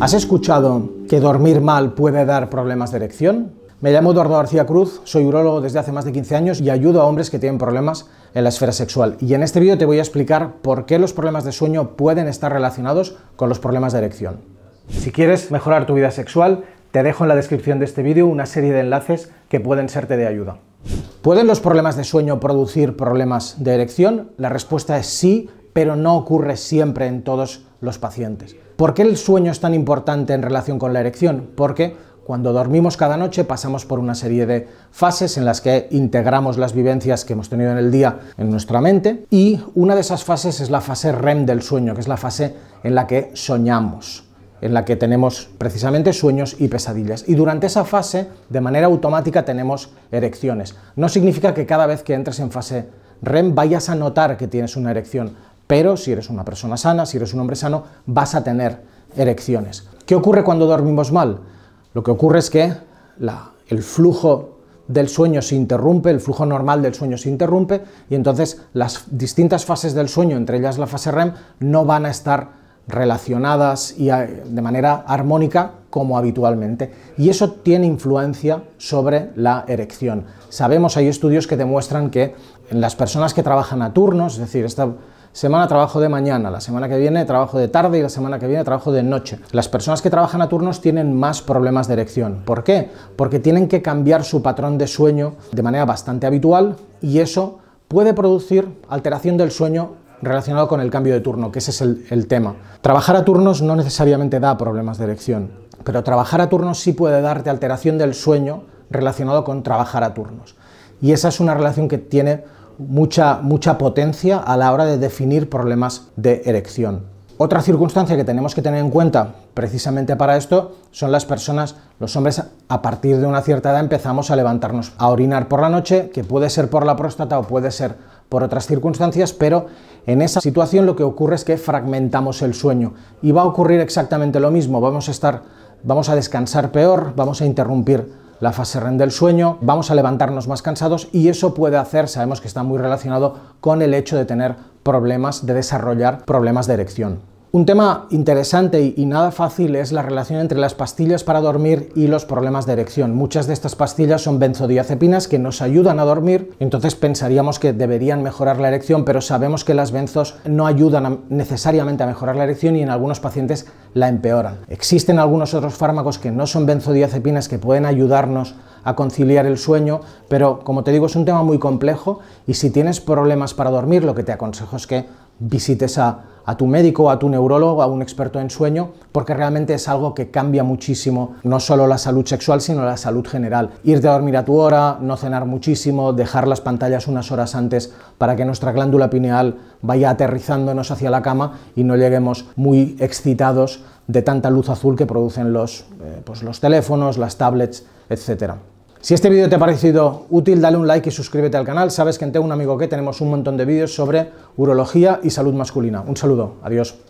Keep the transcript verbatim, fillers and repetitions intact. ¿Has escuchado que dormir mal puede dar problemas de erección? Me llamo Eduardo García Cruz, soy urólogo desde hace más de quince años y ayudo a hombres que tienen problemas en la esfera sexual. Y en este vídeo te voy a explicar por qué los problemas de sueño pueden estar relacionados con los problemas de erección. Si quieres mejorar tu vida sexual, te dejo en la descripción de este vídeo una serie de enlaces que pueden serte de ayuda. ¿Pueden los problemas de sueño producir problemas de erección? La respuesta es sí, pero no ocurre siempre en todos los pacientes. ¿Por qué el sueño es tan importante en relación con la erección? Porque cuando dormimos cada noche pasamos por una serie de fases en las que integramos las vivencias que hemos tenido en el día en nuestra mente, y una de esas fases es la fase R E M del sueño, que es la fase en la que soñamos, en la que tenemos precisamente sueños y pesadillas. Y durante esa fase, de manera automática, tenemos erecciones. No significa que cada vez que entres en fase R E M vayas a notar que tienes una erección, pero si eres una persona sana, si eres un hombre sano, vas a tener erecciones. ¿Qué ocurre cuando dormimos mal? Lo que ocurre es que la, el flujo del sueño se interrumpe, el flujo normal del sueño se interrumpe, y entonces las distintas fases del sueño, entre ellas la fase R E M, no van a estar relacionadas y a, de manera armónica como habitualmente. Y eso tiene influencia sobre la erección. Sabemos, hay estudios que demuestran que en las personas que trabajan a turnos, es decir, esta semana trabajo de mañana, la semana que viene trabajo de tarde y la semana que viene trabajo de noche. Las personas que trabajan a turnos tienen más problemas de erección. ¿Por qué? Porque tienen que cambiar su patrón de sueño de manera bastante habitual, y eso puede producir alteración del sueño relacionado con el cambio de turno, que ese es el, el tema. Trabajar a turnos no necesariamente da problemas de erección, pero trabajar a turnos sí puede darte alteración del sueño relacionado con trabajar a turnos. Y esa es una relación que tiene Mucha, mucha potencia a la hora de definir problemas de erección. Otra circunstancia que tenemos que tener en cuenta precisamente para esto son las personas, los hombres, a partir de una cierta edad empezamos a levantarnos a orinar por la noche, que puede ser por la próstata o puede ser por otras circunstancias, pero en esa situación lo que ocurre es que fragmentamos el sueño y va a ocurrir exactamente lo mismo. Vamos a estar, vamos a descansar peor, vamos a interrumpir la fase R E M del sueño, vamos a levantarnos más cansados, y eso puede hacer, sabemos que está muy relacionado con el hecho de tener problemas, de desarrollar problemas de erección. Un tema interesante y, y nada fácil es la relación entre las pastillas para dormir y los problemas de erección. Muchas de estas pastillas son benzodiazepinas que nos ayudan a dormir, entonces pensaríamos que deberían mejorar la erección, pero sabemos que las benzos no ayudan a, necesariamente a mejorar la erección, y en algunos pacientes la empeoran. Existen algunos otros fármacos que no son benzodiazepinas que pueden ayudarnos a conciliar el sueño, pero como te digo es un tema muy complejo, y si tienes problemas para dormir lo que te aconsejo es que visites a, a tu médico, a tu neurólogo, a un experto en sueño, porque realmente es algo que cambia muchísimo, no solo la salud sexual, sino la salud general. Irte a dormir a tu hora, no cenar muchísimo, dejar las pantallas unas horas antes para que nuestra glándula pineal vaya aterrizándonos hacia la cama y no lleguemos muy excitados de tanta luz azul que producen los, eh, pues los teléfonos, las tablets, etcétera. Si este vídeo te ha parecido útil, dale un like y suscríbete al canal. Sabes que en Tengo un amigo que tenemos un montón de vídeos sobre urología y salud masculina. Un saludo, adiós.